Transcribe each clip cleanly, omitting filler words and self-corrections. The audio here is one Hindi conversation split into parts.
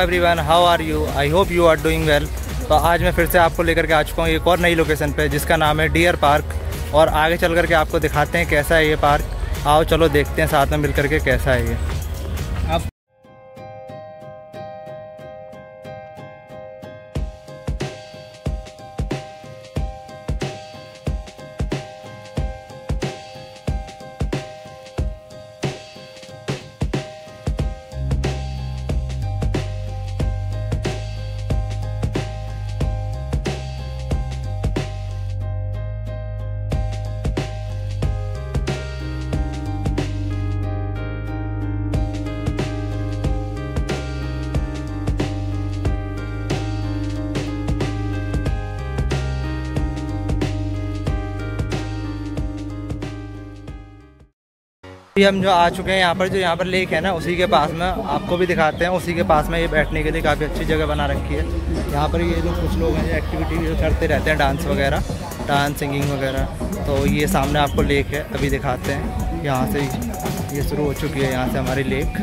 Everyone, how are you? I hope you are doing well. तो आज मैं फिर से आपको लेकर के आ चुका हूँ एक और नई लोकेशन पे जिसका नाम है डियर पार्क। और आगे चल करके आपको दिखाते हैं कैसा है ये पार्क। आओ चलो देखते हैं साथ में मिल करके कैसा है ये। हम जो आ चुके हैं यहाँ पर, जो यहाँ पर लेक है ना, उसी के पास में आपको भी दिखाते हैं। उसी के पास में ये बैठने के लिए काफ़ी अच्छी जगह बना रखी है। यहाँ पर ये जो कुछ लोग हैं जो एक्टिविटी करते रहते हैं, डांस वगैरह, डांस सिंगिंग वगैरह। तो ये सामने आपको लेक है, अभी दिखाते हैं। यहाँ से ये शुरू हो चुकी है, यहाँ से हमारी लेक।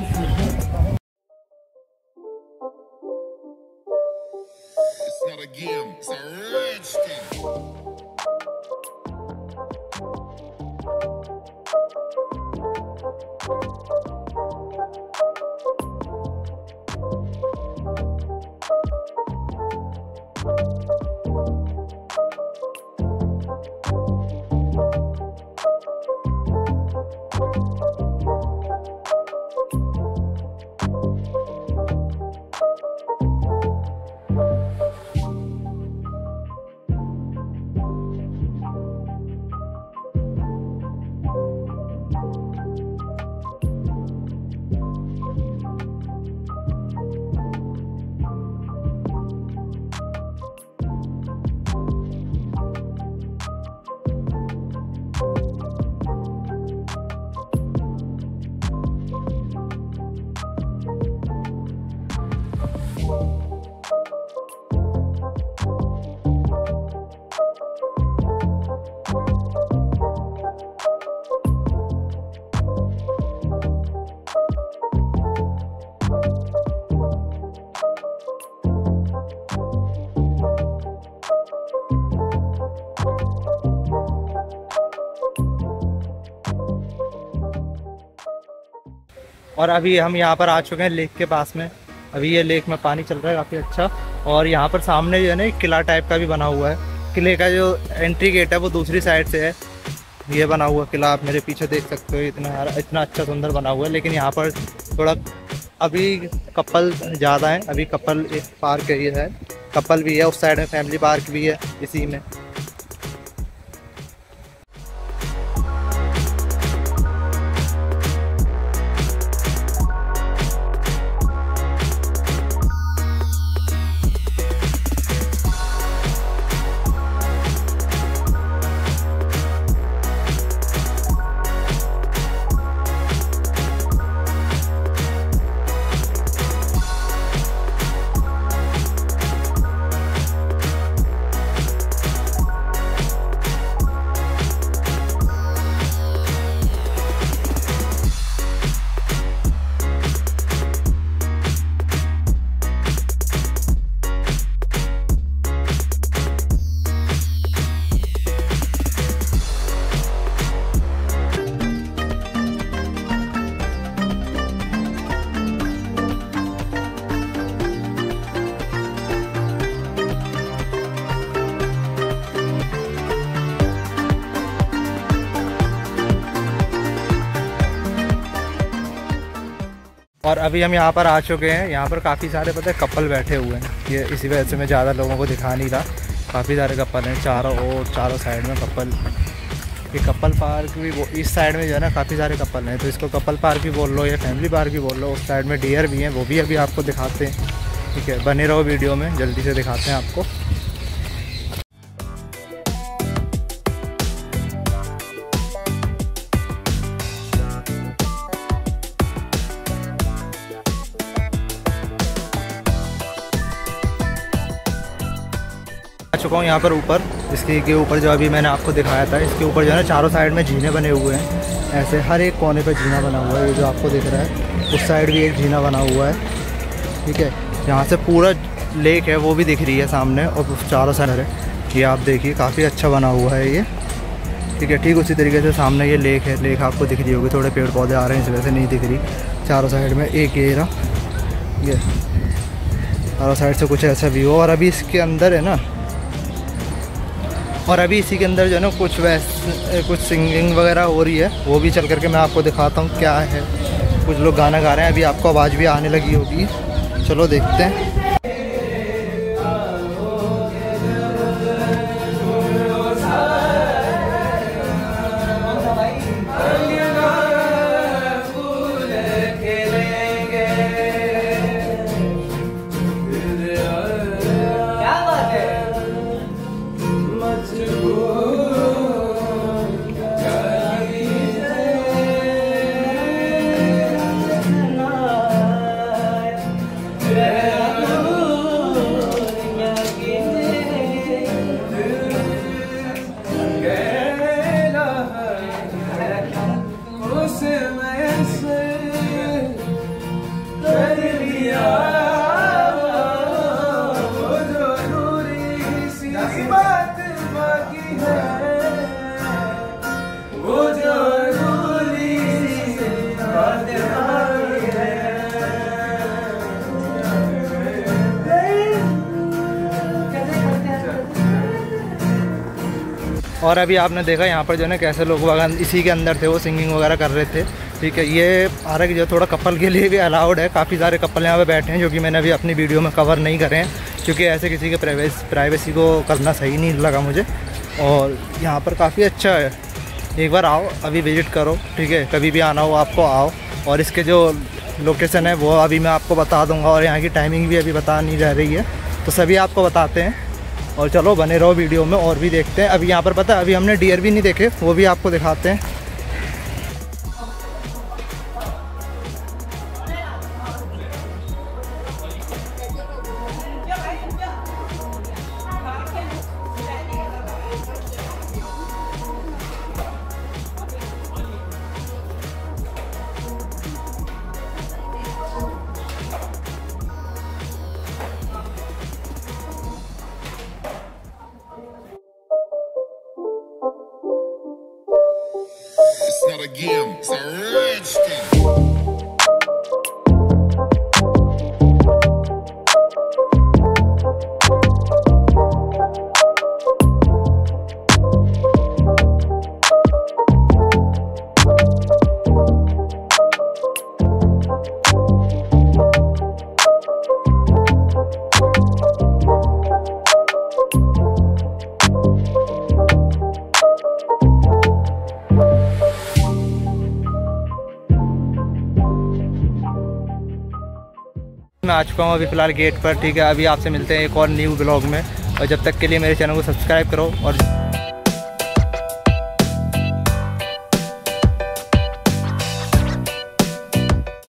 और अभी हम यहाँ पर आ चुके हैं लेक के पास में। अभी ये लेक में पानी चल रहा है काफ़ी अच्छा। और यहाँ पर सामने जो है ना किला टाइप का भी बना हुआ है। किले का जो एंट्री गेट है वो दूसरी साइड से है। ये बना हुआ किला आप मेरे पीछे देख सकते हो, इतना अच्छा सुंदर बना हुआ है। लेकिन यहाँ पर थोड़ा अभी कपल ज़्यादा हैं। अभी कपल एक पार्क एरिया है, कपल भी है, उस साइड में फैमिली पार्क भी है इसी में। और अभी हम यहाँ पर आ चुके हैं। यहाँ पर काफ़ी सारे पता है कपल बैठे हुए हैं। ये इसी वजह से मैं ज़्यादा लोगों को दिखा नहीं रहा। काफ़ी सारे कपल हैं चारों ओर, चारों साइड में कपल। ये कपल पार्क भी वो इस साइड में जो है ना काफ़ी सारे कपल हैं, तो इसको कपल पार्क भी बोल लो या फैमिली पार्क भी बोल लो। उस साइड में डियर भी हैं, वो भी अभी आपको दिखाते हैं। ठीक है, बने रहो वीडियो में, जल्दी से दिखाते हैं आपको। चुका हूँ यहाँ पर ऊपर, इसके के ऊपर जो अभी मैंने आपको दिखाया था। इसके ऊपर जो है ना चारों साइड में जीने बने हुए हैं, ऐसे हर एक कोने पे जीना बना हुआ है। ये जो आपको दिख रहा है उस साइड भी एक जीना बना हुआ है। ठीक है, यहाँ से पूरा लेक है वो भी दिख रही है सामने और चारों साइड है। ये आप देखिए काफ़ी अच्छा बना हुआ है ये, ठीक है। ठीक उसी तरीके से सामने ये लेक है, लेक आपको दिख रही होगी, थोड़े पेड़ पौधे आ रहे हैं इस वजह से नहीं दिख रही। चारों साइड में एक एरा ये चारों साइड से कुछ ऐसा व्यू। और अभी इसके अंदर है ना, और अभी इसी के अंदर जो है ना कुछ सिंगिंग वगैरह हो रही है, वो भी चल करके मैं आपको दिखाता हूँ क्या है। कुछ लोग गाना गा रहे हैं, अभी आपको आवाज़ भी आने लगी होगी, चलो देखते हैं। और अभी आपने देखा यहाँ पर जो है ना कैसे लोग इसी के अंदर थे, वो सिंगिंग वगैरह कर रहे थे, ठीक है। ये पार्क जो थोड़ा कपल के लिए भी अलाउड है, काफ़ी सारे कपल यहाँ पे बैठे हैं जो कि मैंने अभी अपनी वीडियो में कवर नहीं करे हैं, क्योंकि ऐसे किसी के प्राइवेसी को करना सही नहीं लगा मुझे। और यहाँ पर काफ़ी अच्छा है, एक बार आओ, अभी विज़िट करो, ठीक है। कभी भी आना हो आपको आओ। और इसके जो लोकेशन है वो अभी मैं आपको बता दूँगा, और यहाँ की टाइमिंग भी अभी बता नहीं रह रही है, तो सभी आपको बताते हैं। और चलो बने रहो वीडियो में, और भी देखते हैं। अभी यहाँ पर पता है अभी हमने डियर भी नहीं देखे, वो भी आपको दिखाते हैं। Again, it's a rich thing. मैं आ चुका हूँ अभी फ़िलहाल गेट पर, ठीक है। अभी आपसे मिलते हैं एक और न्यू ब्लॉग में, और जब तक के लिए मेरे चैनल को सब्सक्राइब करो और